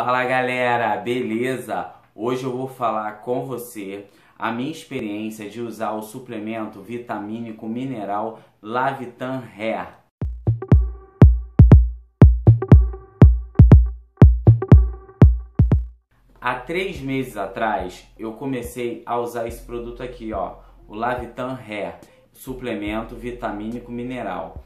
Fala galera, beleza? Hoje eu vou falar com você a minha experiência de usar o suplemento vitamínico mineral Lavitan Hair. Há 3 meses atrás eu comecei a usar esse produto aqui, ó, o Lavitan Hair, suplemento vitamínico mineral.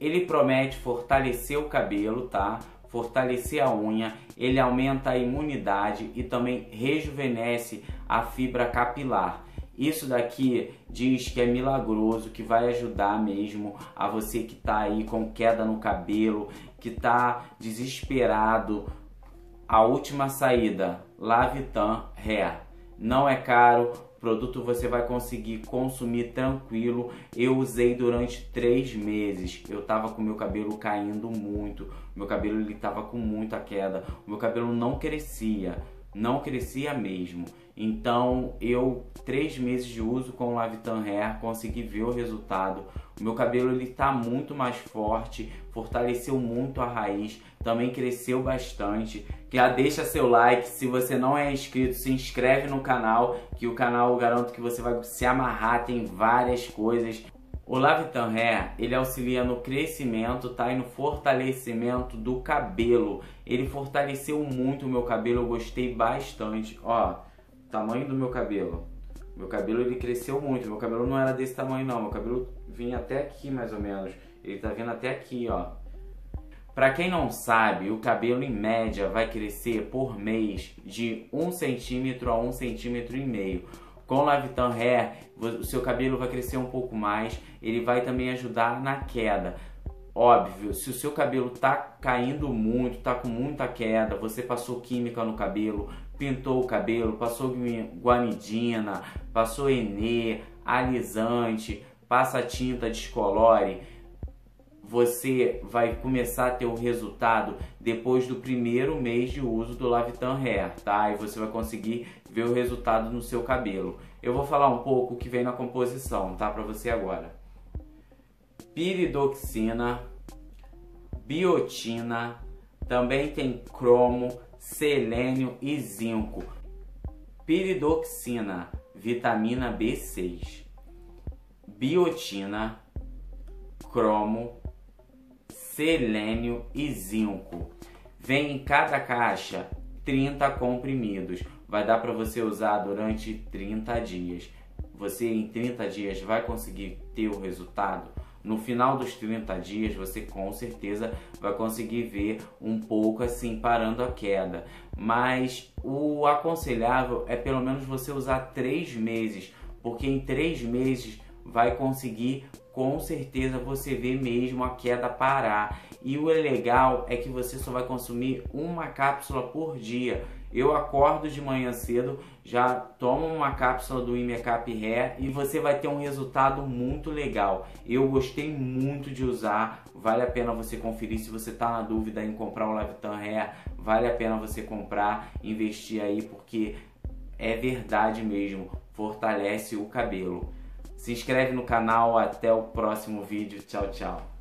Ele promete fortalecer o cabelo, tá? Fortalecer a unha, ele aumenta a imunidade e também rejuvenesce a fibra capilar. Isso daqui diz que é milagroso, que vai ajudar mesmo a você que tá aí com queda no cabelo, que tá desesperado. A última saída, Lavitan Hair. Não é caro, o produto você vai conseguir consumir tranquilo. Eu usei durante 3 meses. Eu tava com meu cabelo caindo muito. Meu cabelo ele tava com muita queda. O meu cabelo não crescia. Não crescia mesmo. Então eu, 3 meses de uso com o Lavitan Hair, consegui ver o resultado. O meu cabelo ele tá muito mais forte, fortaleceu muito a raiz, também cresceu bastante. Já deixa seu like, se você não é inscrito, se inscreve no canal, que o canal eu garanto que você vai se amarrar, tem várias coisas. O Lavitan Hair, ele auxilia no crescimento, tá? E no fortalecimento do cabelo. Ele fortaleceu muito o meu cabelo, eu gostei bastante. Ó, tamanho do meu cabelo. Meu cabelo, ele cresceu muito. Meu cabelo não era desse tamanho, não. Meu cabelo vinha até aqui, mais ou menos. Ele tá vindo até aqui, ó. Pra quem não sabe, o cabelo, em média, vai crescer por mês de 1 centímetro a 1 centímetro e meio. Com o Lavitan Hair, o seu cabelo vai crescer um pouco mais, ele vai também ajudar na queda. Óbvio, se o seu cabelo tá caindo muito, tá com muita queda, você passou química no cabelo, pintou o cabelo, passou guanidina, passou enê, alisante, passa tinta, descolore, você vai começar a ter o resultado depois do primeiro mês de uso do Lavitan Hair, tá? E você vai conseguir ver o resultado no seu cabelo. Eu vou falar um pouco o que vem na composição, tá? Pra você agora. Piridoxina, biotina, também tem cromo, selênio e zinco. Piridoxina, vitamina B6. Biotina, cromo, selênio e zinco. Vem em cada caixa 30 comprimidos. Vai dar para você usar durante 30 dias. Você em 30 dias vai conseguir ter o resultado. No final dos 30 dias você com certeza vai conseguir ver um pouco assim parando a queda. Mas o aconselhável é pelo menos você usar 3 meses. Porque em 3 meses vai conseguir com certeza você vê mesmo a queda parar. E o legal é que você só vai consumir uma cápsula por dia. Eu acordo de manhã cedo, já tomo uma cápsula do Imecap Hair e você vai ter um resultado muito legal. Eu gostei muito de usar, vale a pena você conferir. Se você está na dúvida em comprar o Lavitan Hair, vale a pena você comprar, investir aí, porque é verdade mesmo, fortalece o cabelo. Se inscreve no canal, até o próximo vídeo. Tchau, tchau.